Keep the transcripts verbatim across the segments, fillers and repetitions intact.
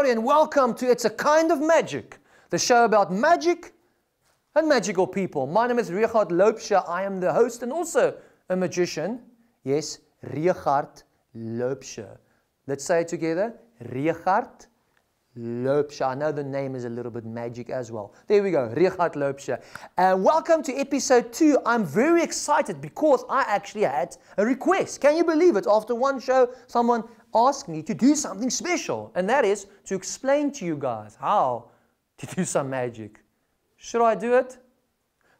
everybody, and welcome to It's a Kind of Magic, the show about magic and magical people. My name is Regardt Laubscher. I am the host and also a magician. Yes, Regardt Laubscher. Let's say it together. Regardt Laubscher. I know the name is a little bit magic as well. There we go, Regardt Laubscher. And welcome to episode two. I'm very excited because I actually had a request. Can you believe it? After one show, someone asked me to do something special, and that is to explain to you guys how to do some magic. Should I do it?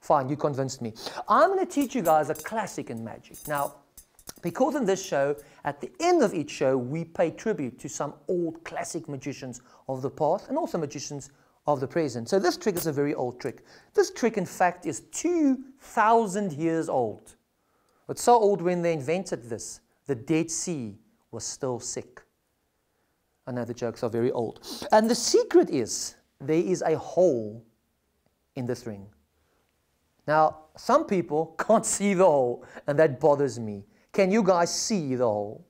Fine, you convinced me. I'm going to teach you guys a classic in magic. Now, because in this show, at the end of each show, we pay tribute to some old classic magicians of the past and also magicians of the present. So this trick is a very old trick. This trick, in fact, is two thousand years old. It's so old when they invented this, the Dead Sea was still sick. I know the jokes are very old. And the secret is, there is a hole in this ring. Now, some people can't see the hole, and that bothers me. Can you guys see the hole?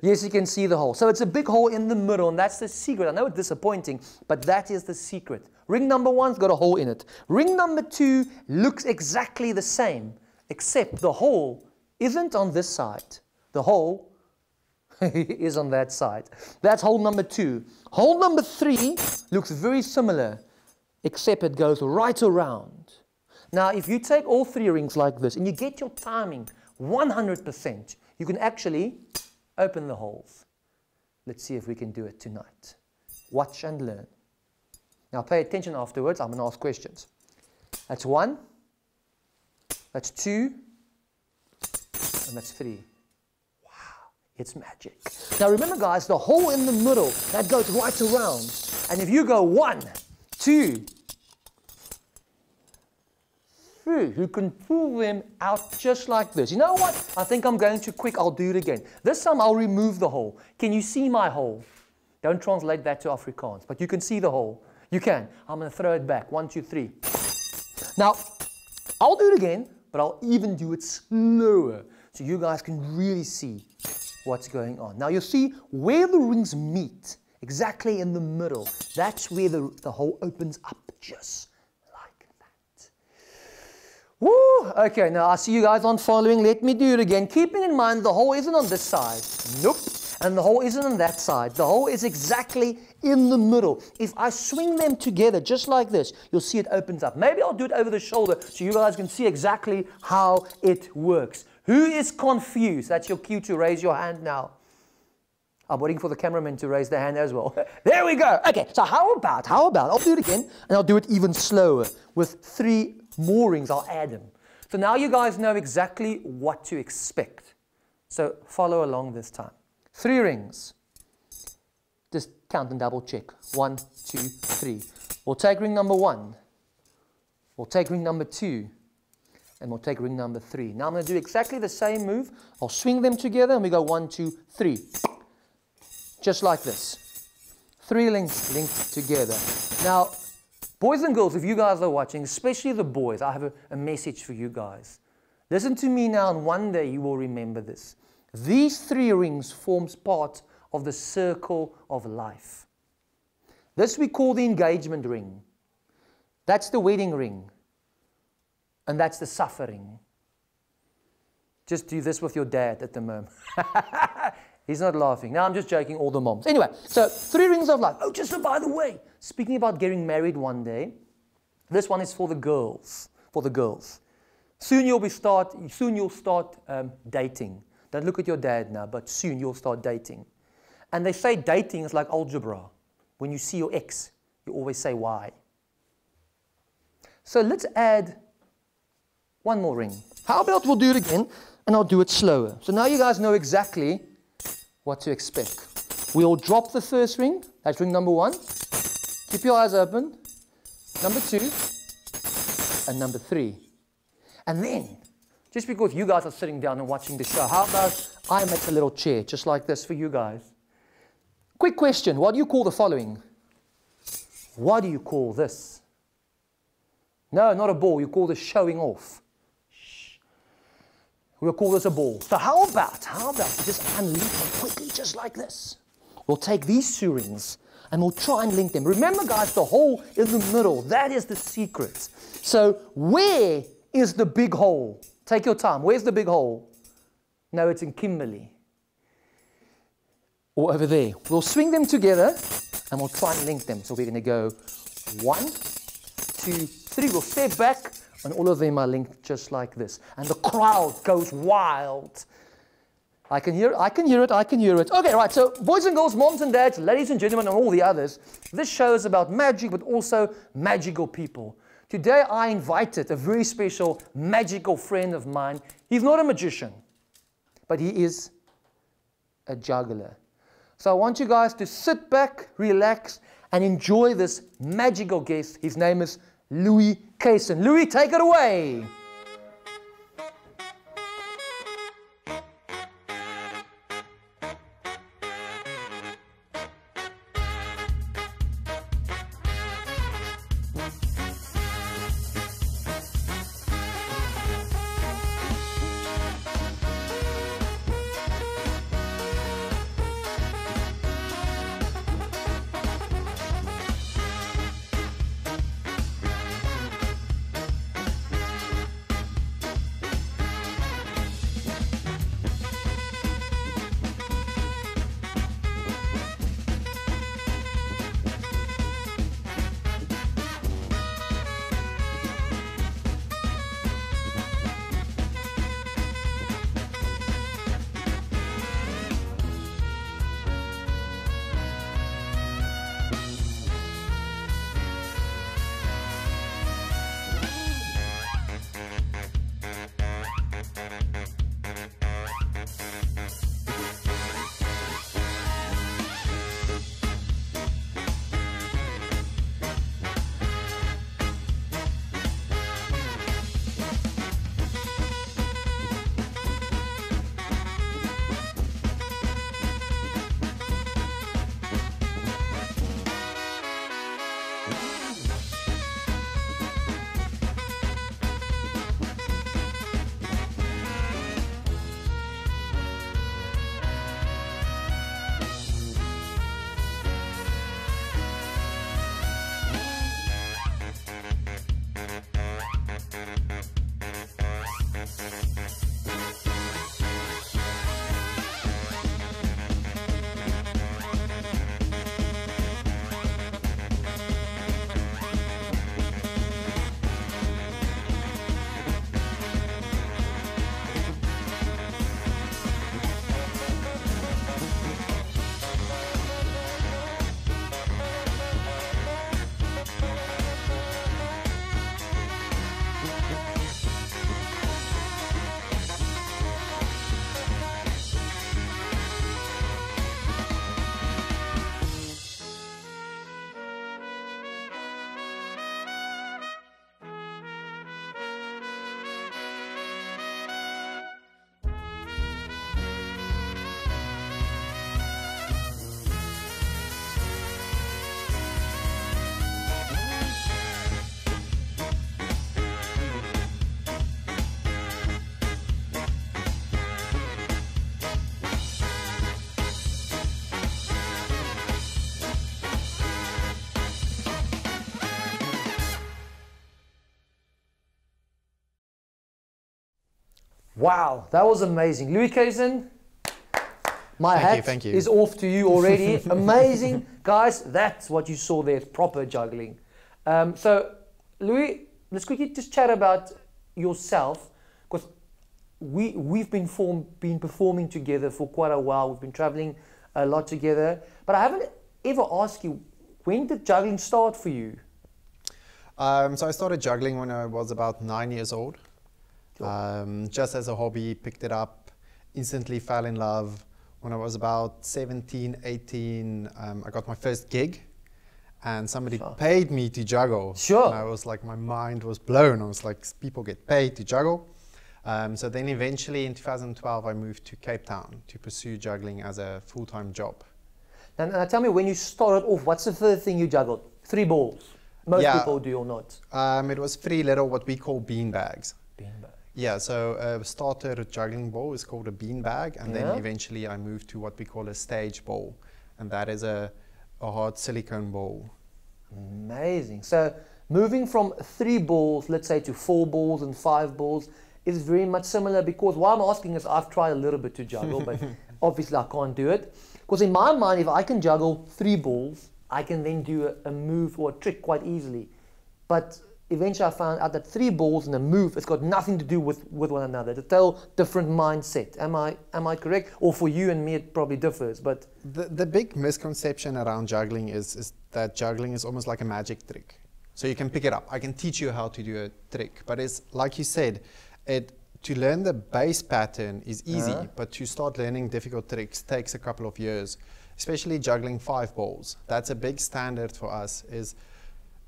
Yes, you can see the hole. So it's a big hole in the middle, and that's the secret. I know it's disappointing, but that is the secret. Ring number one's got a hole in it. Ring number two looks exactly the same, except the hole isn't on this side. The hole is on that side. That's hole number two. Hole number three looks very similar, except it goes right around. Now, if you take all three rings like this and you get your timing one hundred percent, you can actually open the holes. Let's see if we can do it tonight. Watch and learn. Now, pay attention afterwards. I'm going to ask questions. That's one. That's two. And that's three. It's magic. Now remember guys, the hole in the middle, that goes right around. And if you go one, two, three, you can pull them out just like this. You know what? I think I'm going too quick. I'll do it again. This time I'll remove the hole. Can you see my hole? Don't translate that to Afrikaans, but you can see the hole. You can. I'm going to throw it back. One, two, three. Now, I'll do it again, but I'll even do it slower so you guys can really see what's going on. Now you see where the rings meet, exactly in the middle, that's where the, the hole opens up just like that. Woo! Okay, now I see you guys aren't following. Let me do it again. Keeping in mind the hole isn't on this side. Nope. And the hole isn't on that side. The hole is exactly in the middle. If I swing them together just like this, you'll see it opens up. Maybe I'll do it over the shoulder so you guys can see exactly how it works. Who is confused? That's your cue to raise your hand now. I'm waiting for the cameraman to raise their hand as well. There we go. Okay, so how about, how about, I'll do it again, and I'll do it even slower. With three more rings, I'll add them. So now you guys know exactly what to expect. So follow along this time. Three rings. Just count and double check. One, two, three. We'll take ring number one. We'll take ring number two. And we'll take ring number three. Now I'm going to do exactly the same move. I'll swing them together and we go one, two, three. Just like this. Three links linked together. Now, boys and girls, if you guys are watching, especially the boys, I have a, a message for you guys. Listen to me now and one day you will remember this. These three rings forms part of the circle of life. This we call the engagement ring. That's the wedding ring. And that's the suffering. Just do this with your dad at the moment. He's not laughing. Now I'm just joking, all the moms. Anyway, so three rings of life. Oh, just so by the way, speaking about getting married one day, this one is for the girls, for the girls. Soon you'll be start, soon you'll start um, dating. Don't look at your dad now, but soon you'll start dating. And they say dating is like algebra. When you see your ex, you always say why. So let's add one more ring. How about we'll do it again, and I'll do it slower. So now you guys know exactly what to expect. We'll drop the first ring. That's ring number one. Keep your eyes open. Number two. And number three. And then, just because you guys are sitting down and watching the show, how about I make a little chair just like this for you guys? Quick question. What do you call the following? What do you call this? No, not a ball. You call this showing off. We'll call this a ball. So how about, how about, just unleash them quickly, just like this. We'll take these two rings, and we'll try and link them. Remember, guys, the hole in the middle. That is the secret. So where is the big hole? Take your time. Where's the big hole? No, it's in Kimberley. Or over there. We'll swing them together and we'll try and link them. So we're going to go one, two, three. We'll step back and all of them are linked just like this. And the crowd goes wild. I can hear it, I can hear it, I can hear it. Okay, right, so boys and girls, moms and dads, ladies and gentlemen, and all the others, this show is about magic, but also magical people. Today I invited a very special magical friend of mine. He's not a magician, but he is a juggler. So I want you guys to sit back, relax, and enjoy this magical guest. His name is Louis Kazen. Louis, take it away. Wow, that was amazing. Louis Kazen, my thank hat you, thank you. is off to you already. Amazing. Guys, that's what you saw there, proper juggling. Um, so, Louis, let's quickly just chat about yourself, because we, we've been, form, been performing together for quite a while. We've been traveling a lot together. But I haven't ever asked you, when did juggling start for you? Um, so I started juggling when I was about nine years old. Um, just as a hobby, picked it up, instantly fell in love. When I was about seventeen, eighteen, um, I got my first gig and somebody sure. paid me to juggle. Sure. And I was like, my mind was blown. I was like, people get paid to juggle. Um, so then eventually in two thousand twelve, I moved to Cape Town to pursue juggling as a full-time job. And, and tell me, when you started off, what's the first thing you juggled? Three balls. Most yeah. people do or not. Um, it was three little, what we call bean bags. Bean bags. Yeah, so a starter juggling ball is called a bean bag, and yeah. then eventually I moved to what we call a stage ball, and that is a, a hard silicone ball. Amazing. So moving from three balls, let's say, to four balls and five balls is very much similar, because why I'm asking is I've tried a little bit to juggle, but obviously I can't do it. Because in my mind, if I can juggle three balls, I can then do a, a move or a trick quite easily. But eventually I found out that three balls and a move has got nothing to do with, with one another. It's a total different mindset. Am I, am I correct? Or for you and me, it probably differs. But the, the big misconception around juggling is, is that juggling is almost like a magic trick. So you can pick it up. I can teach you how to do a trick. But it's like you said, it, to learn the base pattern is easy, uh-huh. but to start learning difficult tricks takes a couple of years, especially juggling five balls. That's a big standard for us, is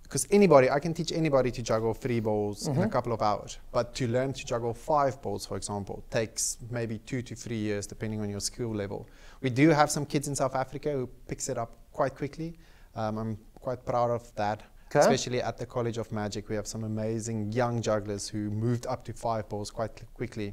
because anybody, I can teach anybody to juggle three balls mm-hmm. in a couple of hours, but to learn to juggle five balls, for example, takes maybe two to three years, depending on your skill level. We do have some kids in South Africa who picks it up quite quickly. Um, I'm quite proud of that. Kay. Especially at the College of Magic, we have some amazing young jugglers who moved up to five balls quite quickly.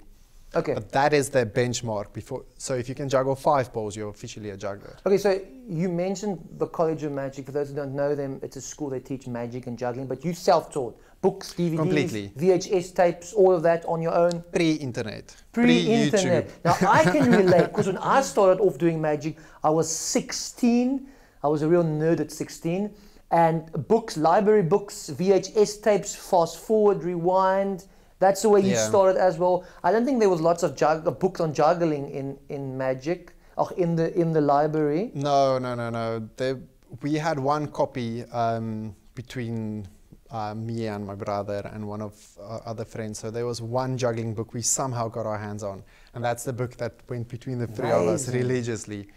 Okay. But that is their benchmark. Before, so if you can juggle five balls, you're officially a juggler. Okay, so you mentioned the College of Magic. For those who don't know them, it's a school that teach magic and juggling, but you self-taught. Books, D V Ds, completely. V H S tapes, all of that on your own? Pre-internet. Pre-internet. Pre now, I can relate, because when I started off doing magic, I was sixteen. I was a real nerd at sixteen. And books, library books, V H S tapes, fast forward, rewind. That's the way you yeah. started as well. I don't think there was lots of jugg books on juggling in, in magic, or in the in the library. No, no, no, no. They, we had one copy um, between uh, me and my brother and one of our other friends. So there was one juggling book we somehow got our hands on. And that's the book that went between the three Amazing. of us religiously.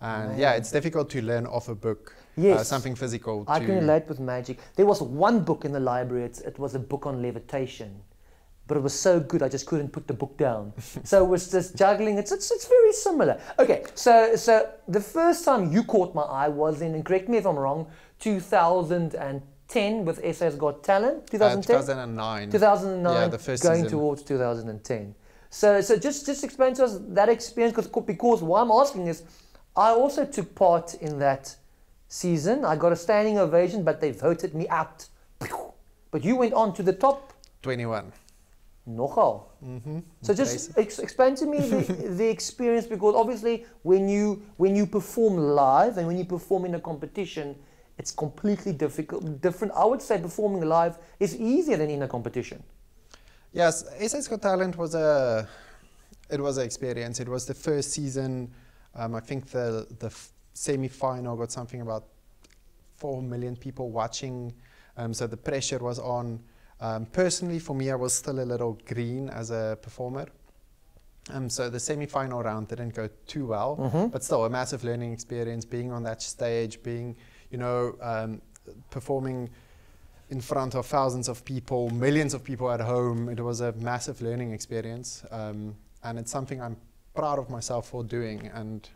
And Amazing. yeah, it's difficult to learn off a book. Yes, uh, something physical. I can relate with magic. There was one book in the library. It's, it was a book on levitation. But it was so good, I just couldn't put the book down. So it was just juggling. It's, it's, it's very similar. Okay, so, so the first time you caught my eye was in, and correct me if I'm wrong, two thousand ten with S A's Got Talent? two thousand ten? Uh, two thousand nine. two thousand nine, yeah, the first going season. Towards two thousand ten. So, so just, just explain to us that experience, because, because why I'm asking is, I also took part in that season. I got a standing ovation, but they voted me out. But you went on to the top? twenty-one. Nogal. Mm-hmm. So just ex explain to me the, the experience, because obviously when you when you perform live and when you perform in a competition, it's completely difficult, different. I would say performing live is easier than in a competition. Yes, S A's Got Talent was a it was an experience. It was the first season. Um, I think the the semi-final got something about four million people watching. Um, so the pressure was on. Um, personally, for me, I was still a little green as a performer. Um, so the semi-final round didn't go too well, mm-hmm. but still a massive learning experience, being on that stage, being, you know, um, performing in front of thousands of people, millions of people at home. It was a massive learning experience. Um, and it's something I'm proud of myself for doing. And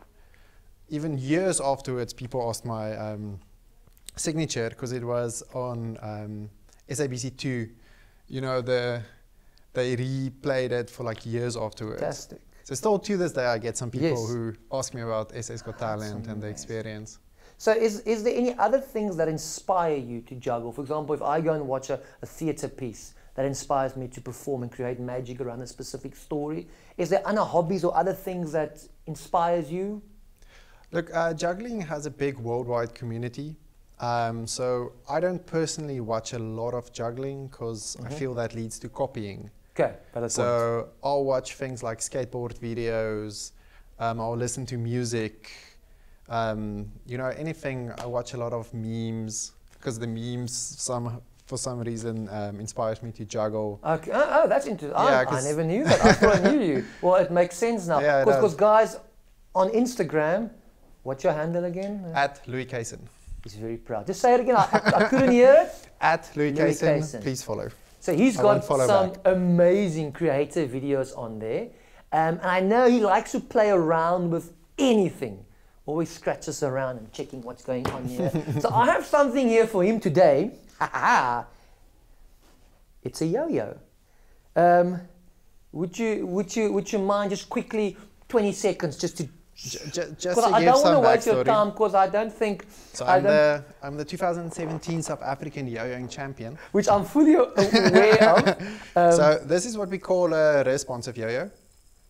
even years afterwards, people asked my um, signature, because it was on um, S A B C two, you know, the, they replayed it for like years afterwards. Fantastic. So still to this day, I get some people yes. who ask me about S A's Got Talent and the experience. So is, is there any other things that inspire you to juggle? For example, if I go and watch a, a theater piece that inspires me to perform and create magic around a specific story, is there other hobbies or other things that inspires you? Look, uh, juggling has a big worldwide community. Um, so I don't personally watch a lot of juggling, because mm-hmm. I feel that leads to copying. Okay, so point. I'll watch things like skateboard videos, um, I'll listen to music, um, you know, anything. I watch a lot of memes, because the memes some for some reason um, inspires me to juggle. Okay. Oh, oh, that's interesting. Yeah, I, I never knew that. I thought I knew you. Well, it makes sense now. Because yeah, no. guys on Instagram, what's your handle again? At Louis Kazen. He's very proud. Just say it again. I, I, I couldn't hear it. At Louis Kazen, please follow. So he's I got some back. amazing creative videos on there. Um, and I know he likes to play around with anything. Always scratches around and checking what's going on here. So I have something here for him today. It's a yo-yo. Um, would you, would you, would you mind just quickly, twenty seconds, just to Just, just to I give don't some want to waste your time because I don't think. So I'm, don't the, I'm the two thousand seventeen South African yo-yoing champion, which I'm fully aware of. Um, so this is what we call a responsive yo-yo.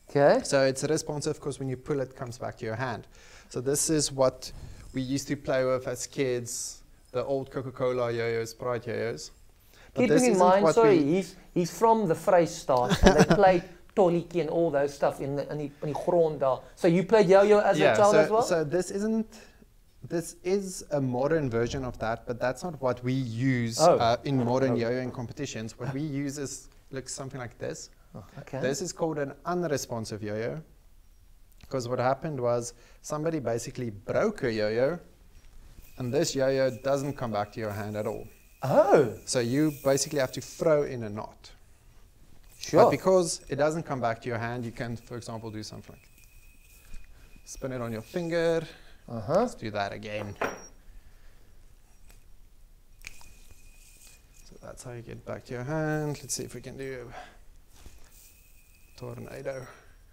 Okay. So it's responsive because when you pull it, it comes back to your hand. So this is what we used to play with as kids, the old Coca-Cola yo-yos, Sprite yo-yos. Keeping in mind, sorry, he's, he's from the Vrystaat, and they play Toliki and all those stuff in the, in the, in the Gronda. So you played yo-yo as yeah, a child so, as well? So this isn't, this is a modern version of that, but that's not what we use oh. uh, in modern oh. yo-yoing competitions. What we use is looks something like this. Okay. This is called an unresponsive yo-yo, because what happened was somebody basically broke a yo-yo, and this yo-yo doesn't come back to your hand at all. Oh. So you basically have to throw in a knot. Sure. But because it doesn't come back to your hand, you can, for example, do something like spin it on your finger. Uh-huh. Let's do that again. So that's how you get back to your hand. Let's see if we can do a tornado.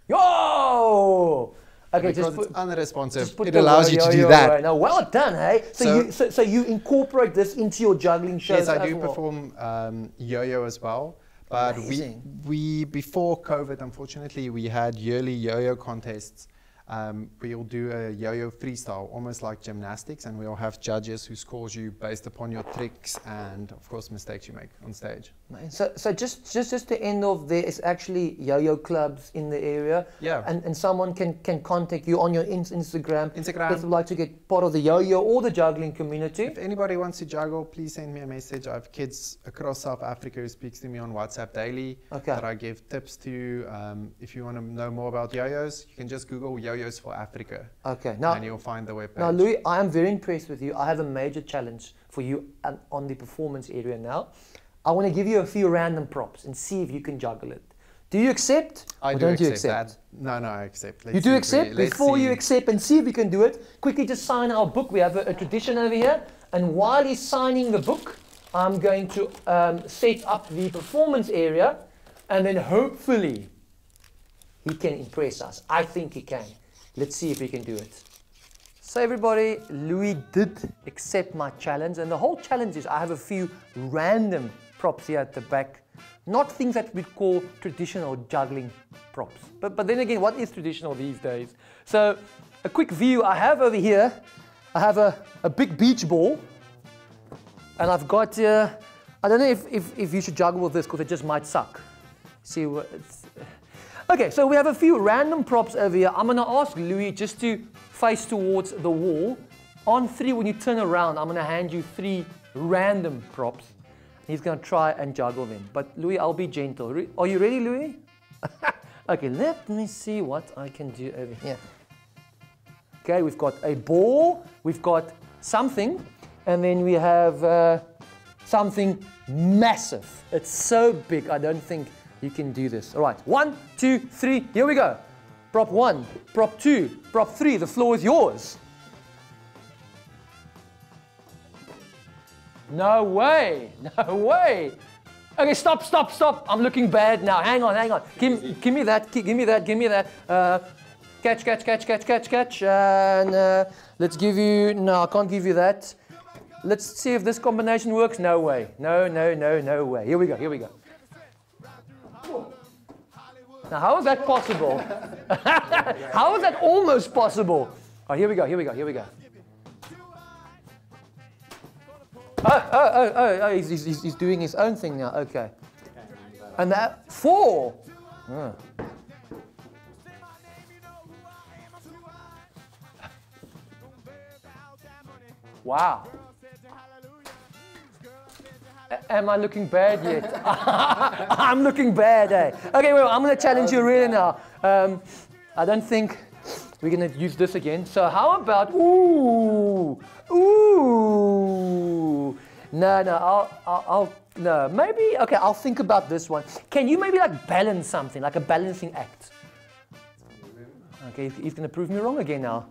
Yo! Okay, because just it's unresponsive, just it allows you to do that. Right now. Well done, hey? So, so, you, so, so you incorporate this into your juggling shows as well? Yes, I do well. perform um, yo-yo as well. But we, we, before COVID, unfortunately, we had yearly yo-yo contests. Um, we'll do a yo-yo freestyle, almost like gymnastics, and we'll have judges who score you based upon your tricks and, of course, mistakes you make on stage. So, so just, just, just to end off, there is actually yo-yo clubs in the area. Yeah. And, and someone can, can contact you on your in Instagram. Instagram. If you'd like to get part of the yo-yo or the juggling community. If anybody wants to juggle, please send me a message. I have kids across South Africa who speaks to me on WhatsApp daily okay. that I give tips to. Um, if you want to know more about yo-yos, you can just Google yo-yo for Africa. Okay. Now, and you'll find the webpage. Now, Louis, I am very impressed with you. I have a major challenge for you on the performance area now. I want to give you a few random props and see if you can juggle it. Do you accept? I do don't accept, you accept that. No, no, I accept. Let's you do see, accept? Before see. you accept and see if you can do it, quickly just sign our book. We have a, a tradition over here. And while he's signing the book, I'm going to um, set up the performance area. And then hopefully he can impress us. I think he can. Let's see if we can do it. So everybody, Louis did accept my challenge, and the whole challenge is I have a few random props here at the back. Not things that we call traditional juggling props. But, but then again, what is traditional these days? So a quick view I have over here, I have a, a big beach ball, and I've got here, I don't know if, if, if you should juggle with this because it just might suck. See what it's... Okay, so we have a few random props over here. I'm going to ask Louis just to face towards the wall. On three, when you turn around, I'm going to hand you three random props. He's going to try and juggle them. But Louis, I'll be gentle. Are you ready, Louis? Okay, let me see what I can do over here. Okay, we've got a ball, we've got something, and then we have uh, something massive. It's so big, I don't think you can do this. All right, one, two, three, here we go. Prop one, prop two, prop three, the floor is yours. No way, no way. Okay, stop, stop, stop. I'm looking bad now. Hang on, hang on. Give, give me that, give me that, give me that. Uh, catch, catch, catch, catch, catch, catch. And uh, let's give you, no, I can't give you that. Let's see if this combination works. No way, no, no, no, no way. Here we go, here we go. Now, how is that possible? How is that almost possible? Oh, here we go, here we go, here we go. Oh, oh, oh, oh, oh he's, he's, he's doing his own thing now, okay. And that, four. Oh. Wow. Am I looking bad yet? I'm looking bad, eh? Okay, well, I'm going to challenge you really now. Um, I don't think we're going to use this again. So how about, ooh, ooh. No, no, I'll, I'll, I'll, no, maybe, okay, I'll think about this one. Can you maybe like balance something, like a balancing act? Okay, he's going to prove me wrong again now.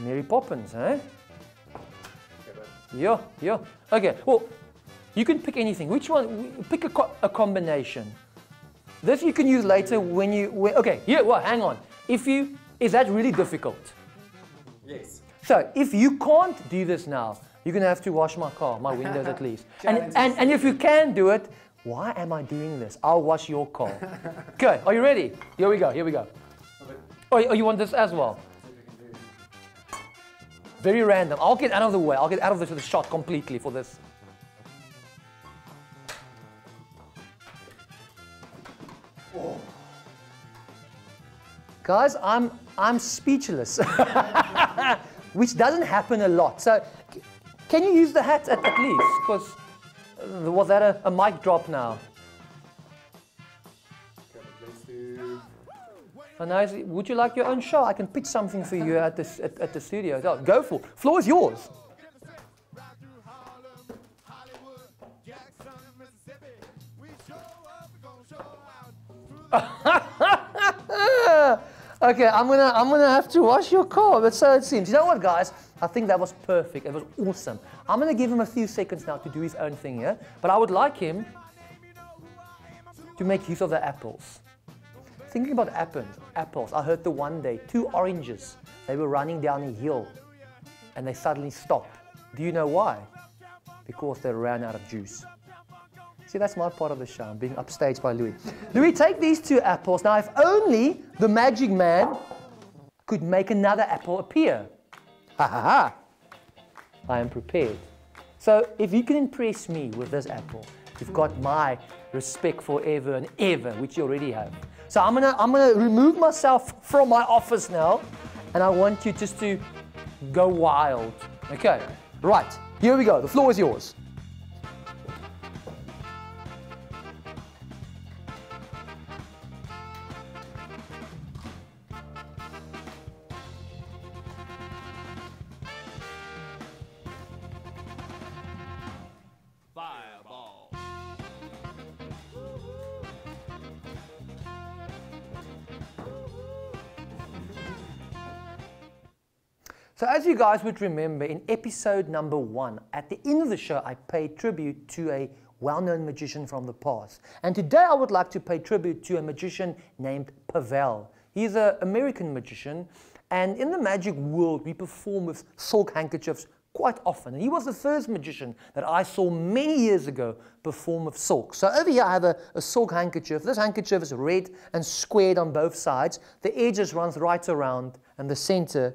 Mary Poppins, eh? Yo, yo. Okay, well, You can pick anything. Which one? Pick a, co a combination. This you can use later when you... When, okay, yeah, well, hang on. If you... Is that really difficult? Yes. So, if you can't do this now, you're going to have to wash my car, my windows at least. and, and, and if you can do it, why am I doing this? I'll wash your car. Okay, are you ready? Here we go, here we go. Oh, oh, you want this as well? Very random. I'll get out of the way. I'll get out of this with the shot completely for this. Oh. Guys, I'm, I'm speechless, which doesn't happen a lot. So, can you use the hat at, at least? Because uh, was that a, a mic drop now? Nice. Would you like your own show? I can pitch something for you at, this, at, at the studio. So go for it. Floor is yours. Okay, I'm gonna, I'm gonna have to wash your car, but so it seems. You know what, guys? I think that was perfect. It was awesome. I'm gonna give him a few seconds now to do his own thing here, yeah? But I would like him to make use of the apples. Thinking about apples, apples, I heard the one day, two oranges, they were running down a hill and they suddenly stopped. Do you know why? Because they ran out of juice. See, that's my part of the show, I'm being upstaged by Louis. Louis, take these two apples. Now, if only the magic man could make another apple appear. Ha ha ha! I am prepared. So, if you can impress me with this apple, you've got my respect forever and ever, which you already have. So I'm gonna, I'm gonna remove myself from my office now, and I want you just to go wild. Okay, right, here we go, the floor is yours. So as you guys would remember, in episode number one, at the end of the show, I paid tribute to a well-known magician from the past. And today I would like to pay tribute to a magician named Pavel. He's an American magician, and in the magic world, we perform with silk handkerchiefs quite often. And he was the first magician that I saw many years ago perform with silk. So over here I have a, a silk handkerchief. This handkerchief is red and squared on both sides. The edges runs right around, and the center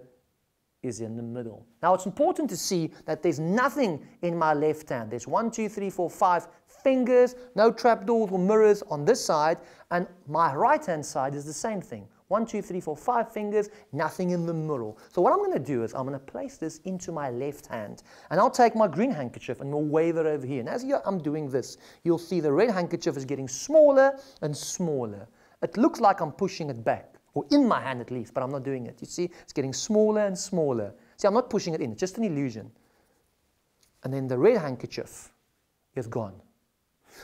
is in the middle. Now it's important to see that there's nothing in my left hand. There's one, two, three, four, five fingers, no trapdoors or mirrors on this side, and my right hand side is the same thing. One, two, three, four, five fingers, nothing in the middle. So what I'm gonna do is I'm gonna place this into my left hand, and I'll take my green handkerchief and we'll wave it over here. And as I'm doing this, you'll see the red handkerchief is getting smaller and smaller. It looks like I'm pushing it back, or in my hand at least, but I'm not doing it. You see, it's getting smaller and smaller. See, I'm not pushing it in, it's just an illusion. And then the red handkerchief is gone.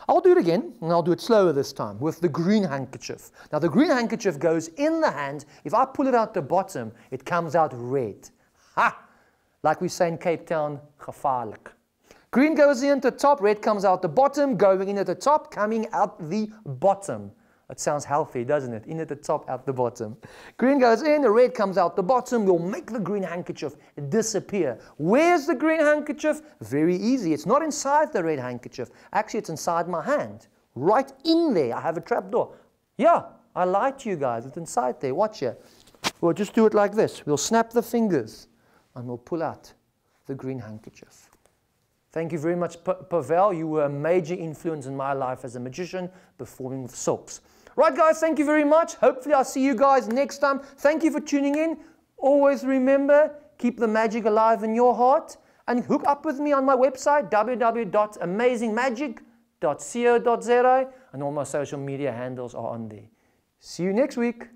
I'll do it again, and I'll do it slower this time, with the green handkerchief. Now the green handkerchief goes in the hand. If I pull it out the bottom, it comes out red. Ha! Like we say in Cape Town, gevaarlik. Green goes in at the top, red comes out the bottom, going in at the top, coming out the bottom. It sounds healthy, doesn't it? In at the top, out the bottom. Green goes in, the red comes out the bottom. We'll make the green handkerchief disappear. Where's the green handkerchief? Very easy. It's not inside the red handkerchief. Actually, it's inside my hand. Right in there, I have a trapdoor. Yeah, I lied to you guys. It's inside there. Watch here. We'll just do it like this. We'll snap the fingers and we'll pull out the green handkerchief. Thank you very much, pa Pavel. You were a major influence in my life as a magician, performing with silks. Right, guys, thank you very much. Hopefully I'll see you guys next time. Thank you for tuning in. Always remember, keep the magic alive in your heart. And hook up with me on my website, w w w dot amazing magic dot co dot z a. And all my social media handles are on there. See you next week.